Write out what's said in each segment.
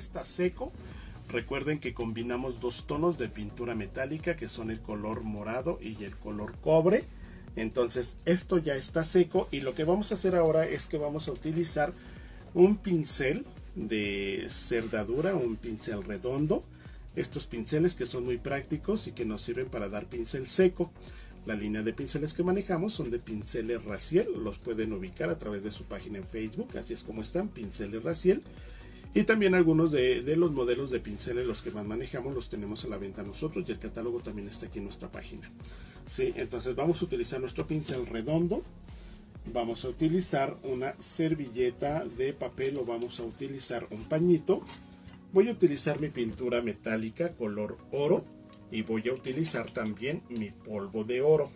está seco. Recuerden que combinamos dos tonos de pintura metálica, que son el color morado y el color cobre. Entonces esto ya está seco y lo que vamos a hacer ahora es que vamos a utilizar un pincel de soldadura, un pincel redondo. Estos pinceles que son muy prácticos y que nos sirven para dar pincel seco. La línea de pinceles que manejamos son de pinceles Raciel, los pueden ubicar a través de su página en Facebook, así es como están, pinceles Raciel. Y también algunos de los modelos de pinceles, los que más manejamos, los tenemos a la venta nosotros y el catálogo también está aquí en nuestra página. Sí, entonces vamos a utilizar nuestro pincel redondo, vamos a utilizar una servilleta de papel o vamos a utilizar un pañito. Voy a utilizar mi pintura metálica color oro y voy a utilizar también mi polvo de oro.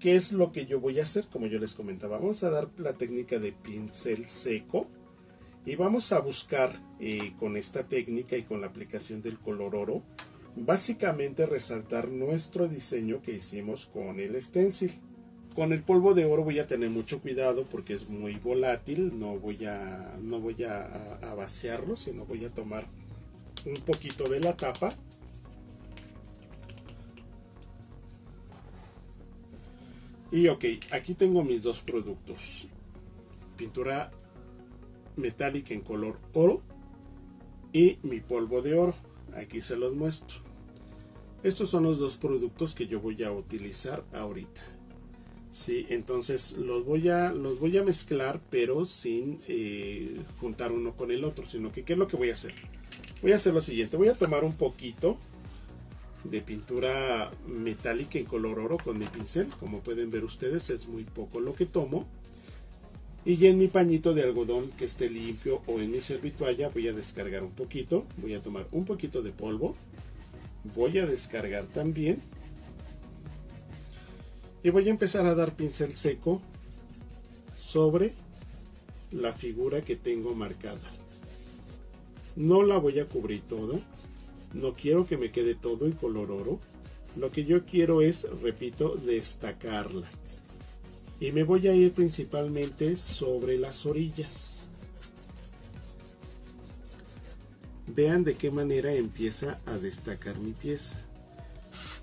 ¿Qué es lo que yo voy a hacer? Como yo les comentaba, vamos a dar la técnica de pincel seco. Y vamos a buscar con esta técnica y con la aplicación del color oro, básicamente resaltar nuestro diseño que hicimos con el stencil. Con el polvo de oro voy a tener mucho cuidado porque es muy volátil, no voy a vaciarlo, sino voy a tomar un poquito de la tapa. Y ok, aquí tengo mis dos productos. Pintura metálica en color oro y mi polvo de oro, aquí se los muestro. Estos son los dos productos que yo voy a utilizar ahorita. Sí, entonces los voy a mezclar, pero sin juntar uno con el otro, sino que ¿qué es lo que voy a hacer? Voy a hacer lo siguiente, voy a tomar un poquito de pintura metálica en color oro con mi pincel, como pueden ver ustedes es muy poco lo que tomo. Y en mi pañito de algodón que esté limpio o en mi servitualla voy a descargar un poquito. Voy a tomar un poquito de polvo. Voy a descargar también. Y voy a empezar a dar pincel seco sobre la figura que tengo marcada. No la voy a cubrir toda. No quiero que me quede todo en color oro. Lo que yo quiero es, repito, destacarla. Y me voy a ir principalmente sobre las orillas. Vean de qué manera empieza a destacar mi pieza.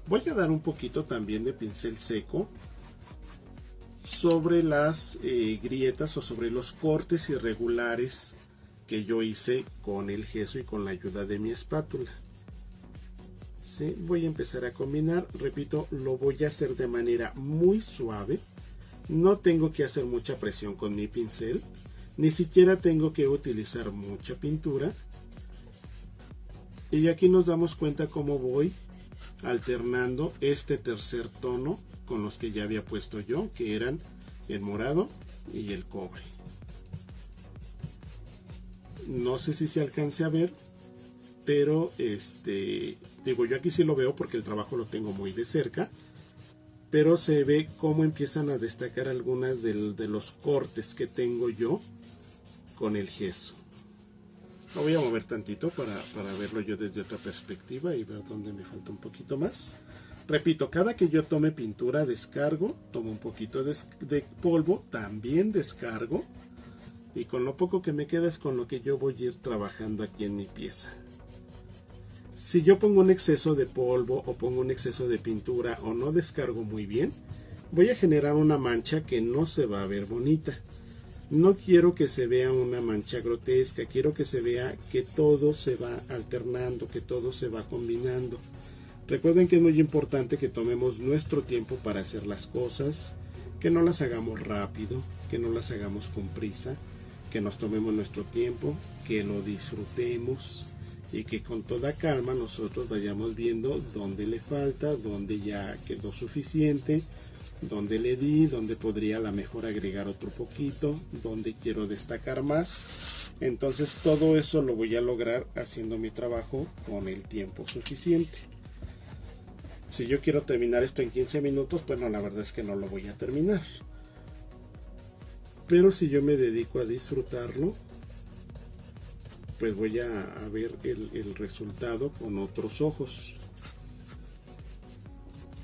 Voy a dar un poquito también de pincel seco sobre las grietas o sobre los cortes irregulares que yo hice con el gesso y con la ayuda de mi espátula. ¿Sí? Voy a empezar a combinar, repito, lo voy a hacer de manera muy suave. No tengo que hacer mucha presión con mi pincel, ni siquiera tengo que utilizar mucha pintura. Y aquí nos damos cuenta cómo voy alternando este tercer tono con los que ya había puesto yo, que eran el morado y el cobre. No sé si se alcance a ver, pero digo, yo aquí sí lo veo porque el trabajo lo tengo muy de cerca. Pero se ve cómo empiezan a destacar algunas de los cortes que tengo yo con el gesso. Lo voy a mover tantito para verlo yo desde otra perspectiva y ver dónde me falta un poquito más. Repito, cada que yo tome pintura descargo, tomo un poquito de polvo, también descargo. Y con lo poco que me queda es con lo que yo voy a ir trabajando aquí en mi pieza. Si yo pongo un exceso de polvo o pongo un exceso de pintura o no descargo muy bien, voy a generar una mancha que no se va a ver bonita. No quiero que se vea una mancha grotesca, quiero que se vea que todo se va alternando, que todo se va combinando. Recuerden que es muy importante que tomemos nuestro tiempo para hacer las cosas, que no las hagamos rápido, que no las hagamos con prisa, que nos tomemos nuestro tiempo, que lo disfrutemos. Y que con toda calma nosotros vayamos viendo dónde le falta, dónde ya quedó suficiente, dónde le di, dónde podría a lo mejor agregar otro poquito, dónde quiero destacar más. Entonces todo eso lo voy a lograr haciendo mi trabajo con el tiempo suficiente. Si yo quiero terminar esto en 15 minutos, pues no, la verdad es que no lo voy a terminar. Pero si yo me dedico a disfrutarlo, pues voy a ver el resultado con otros ojos.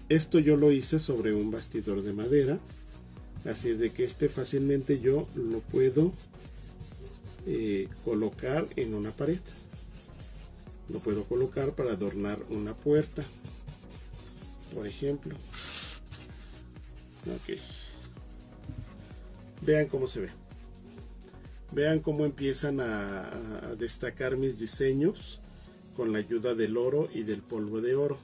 Esto yo lo hice sobre un bastidor de madera, así es de que fácilmente yo lo puedo colocar en una pared. lo puedo colocar para adornar una puerta, por ejemplo. Ok, vean cómo se ve, vean cómo empiezan a destacar mis diseños con la ayuda del oro y del polvo de oro.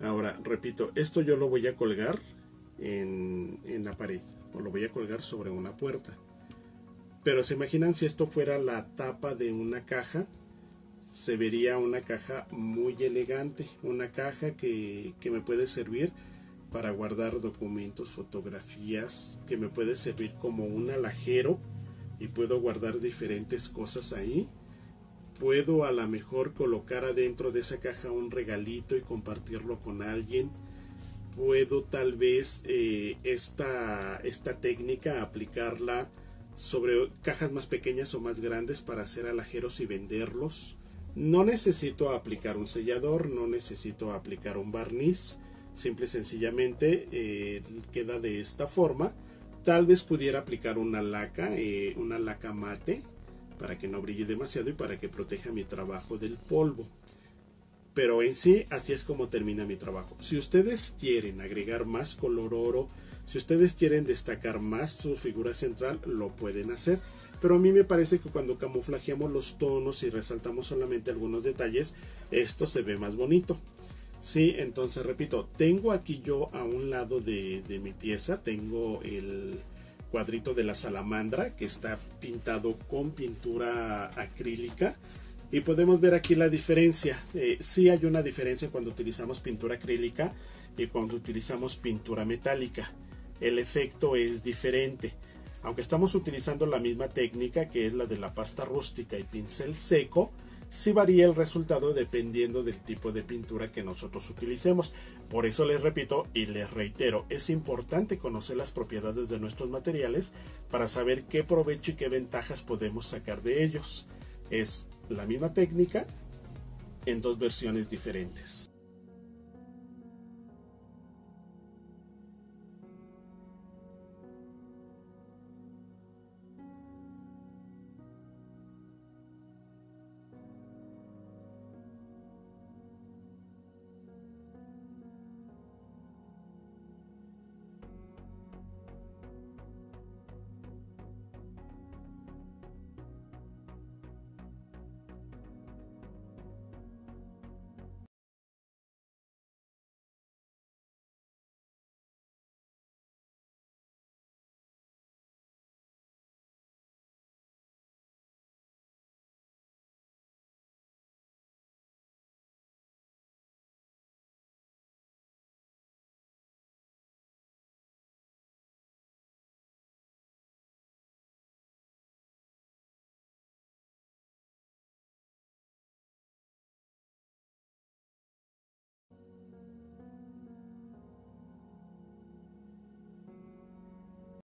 Ahora, repito, esto yo lo voy a colgar en la pared, o lo voy a colgar sobre una puerta. Pero se imaginan si esto fuera la tapa de una caja, se vería una caja muy elegante, una caja que me puede servir para guardar documentos, fotografías, que me puede servir como un alhajero y puedo guardar diferentes cosas ahí. Puedo a lo mejor colocar adentro de esa caja un regalito y compartirlo con alguien. Puedo tal vez esta técnica aplicarla sobre cajas más pequeñas o más grandes para hacer alajeros y venderlos. No necesito aplicar un sellador, no necesito aplicar un barniz. Simple y sencillamente queda de esta forma. Tal vez pudiera aplicar una laca mate, para que no brille demasiado y para que proteja mi trabajo del polvo. Pero en sí, así es como termina mi trabajo. Si ustedes quieren agregar más color oro, si ustedes quieren destacar más su figura central, lo pueden hacer. Pero a mí me parece que cuando camuflajeamos los tonos y resaltamos solamente algunos detalles, esto se ve más bonito. Sí, entonces repito, tengo aquí yo a un lado de mi pieza, tengo el cuadrito de la salamandra que está pintado con pintura acrílica y podemos ver aquí la diferencia. Sí hay una diferencia cuando utilizamos pintura acrílica y cuando utilizamos pintura metálica. El efecto es diferente, aunque estamos utilizando la misma técnica, que es la de la pasta rústica y pincel seco. Sí varía el resultado dependiendo del tipo de pintura que nosotros utilicemos. Por eso les repito y les reitero, es importante conocer las propiedades de nuestros materiales para saber qué provecho y qué ventajas podemos sacar de ellos. Es la misma técnica en dos versiones diferentes.